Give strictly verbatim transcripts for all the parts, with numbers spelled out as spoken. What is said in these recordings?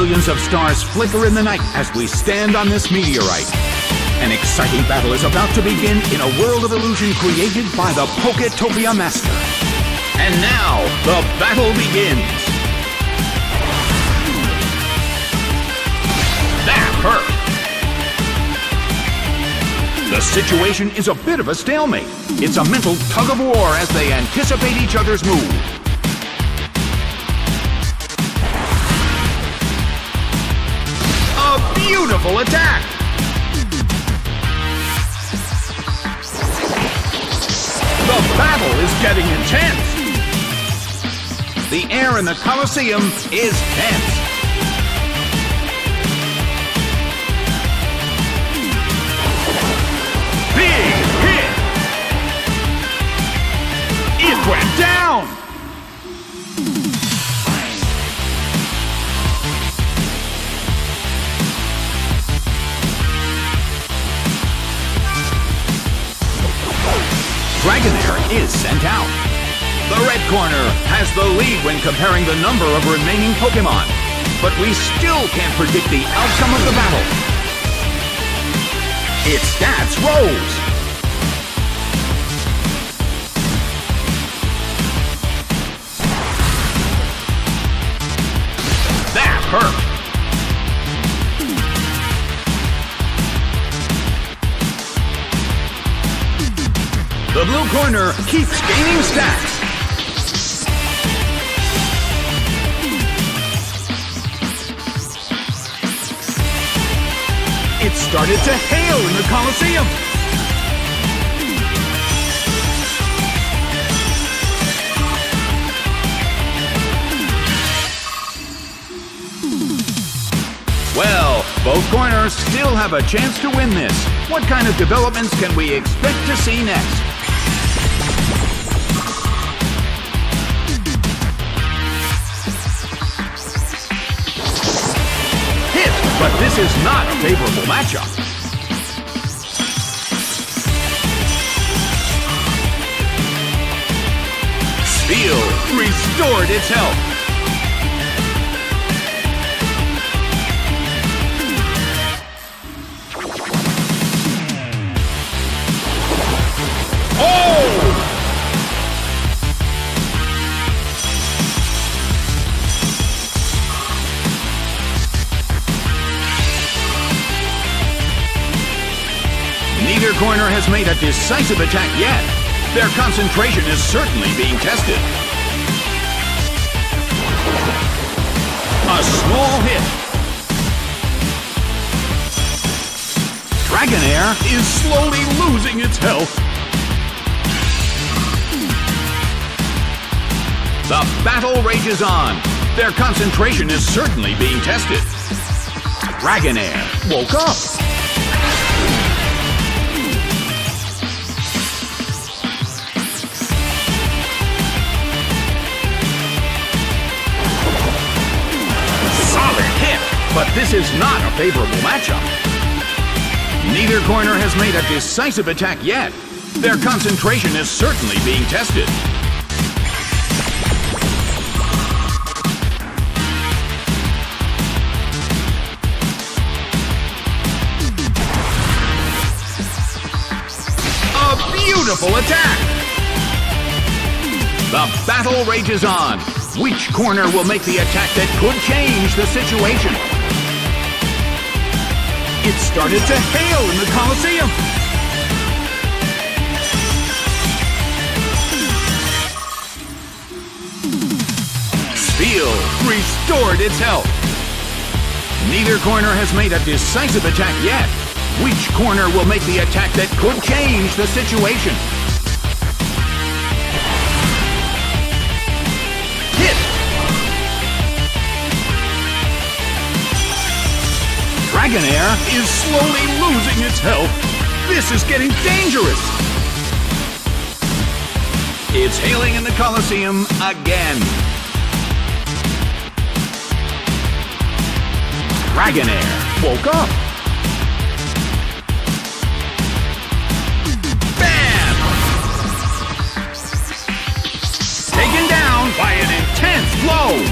millions of stars flicker in the night as we stand on this meteorite. An exciting battle is about to begin in a world of illusion created by the Poketopia master. And now, the battle begins! That hurt! The situation is a bit of a stalemate. It's a mental tug-of-war as they anticipate each other's move. Beautiful attack! The battle is getting intense! The air in the Colosseum is tense! Big hit! It went down! Dragonair is sent out. The red corner has the lead when comparing the number of remaining Pokemon, but we still can't predict the outcome of the battle. Its stats rose. That hurt. The blue corner keeps gaining stats. It started to hail in the Colosseum. Well, both corners still have a chance to win this. What kind of developments can we expect to see next? But this is not a favorable matchup. Spheal restored its health. Neither corner has made a decisive attack yet. Their concentration is certainly being tested. A small hit. Dragonair is slowly losing its health. The battle rages on. Their concentration is certainly being tested. Dragonair woke up. But this is not a favorable matchup. Neither corner has made a decisive attack yet. Their concentration is certainly being tested. A beautiful attack! The battle rages on. Which corner will make the attack that could change the situation? It started to hail in the Colosseum! Spheal restored its health. Neither corner has made a decisive attack yet. Which corner will make the attack that could change the situation? Hit! Dragonair is slowly losing its health. This is getting dangerous. It's hailing in the Colosseum again. Dragonair woke up. Bam! Taken down by an intense blow.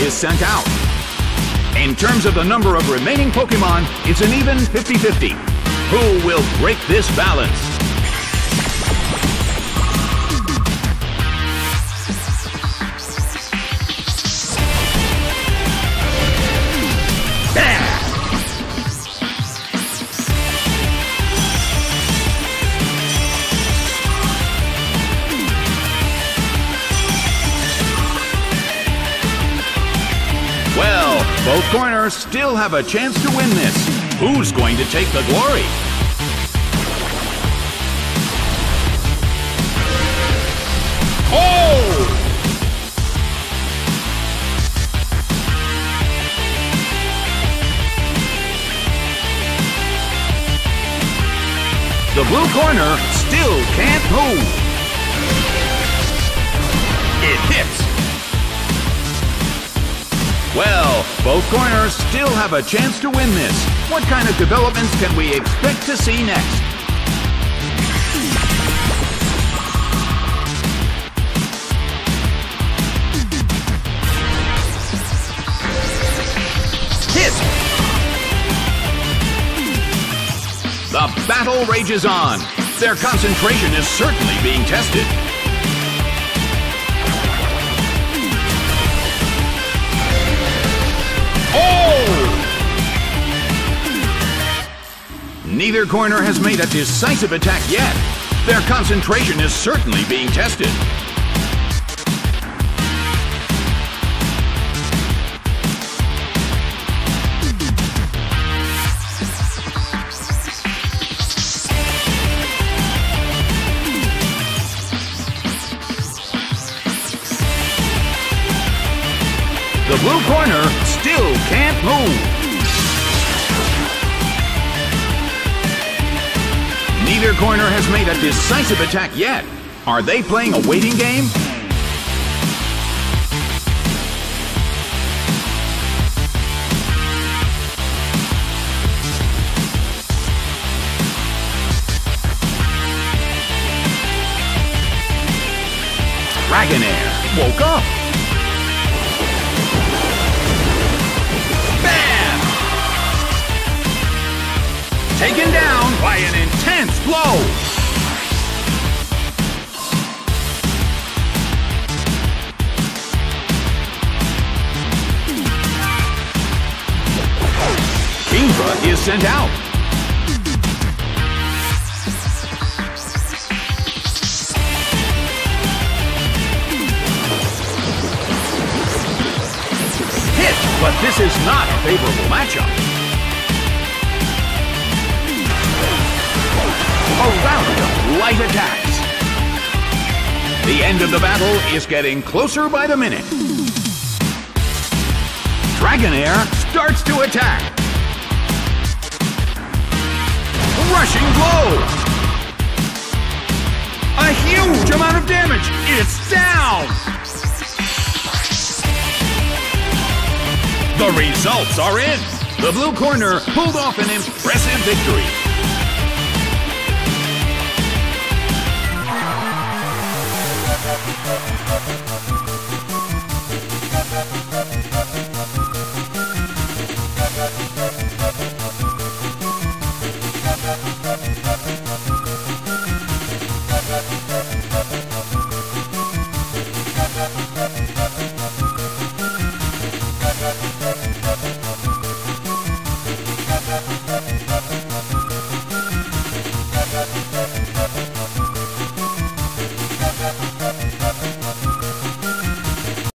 is sent out. In terms of the number of remaining Pokemon, it's an even fifty fifty. Who will break this balance? Both corners still have a chance to win this. Who's going to take the glory? Oh! The blue corner still can't move. It hits. Well, both corners still have a chance to win this. What kind of developments can we expect to see next? Hit! The battle rages on. Their concentration is certainly being tested. Neither corner has made a decisive attack yet. Their concentration is certainly being tested. The blue corner still can't move. Neither corner has made a decisive attack yet. Are they playing a waiting game? Dragonair woke up. Bam! Taken down by an intense blow! Kingdra is sent out. Hit, but this is not a favorable matchup. A round of light attacks. The end of the battle is getting closer by the minute. Dragonair starts to attack. Rushing blow. A huge amount of damage. It's down. The results are in. The blue corner pulled off an impressive victory.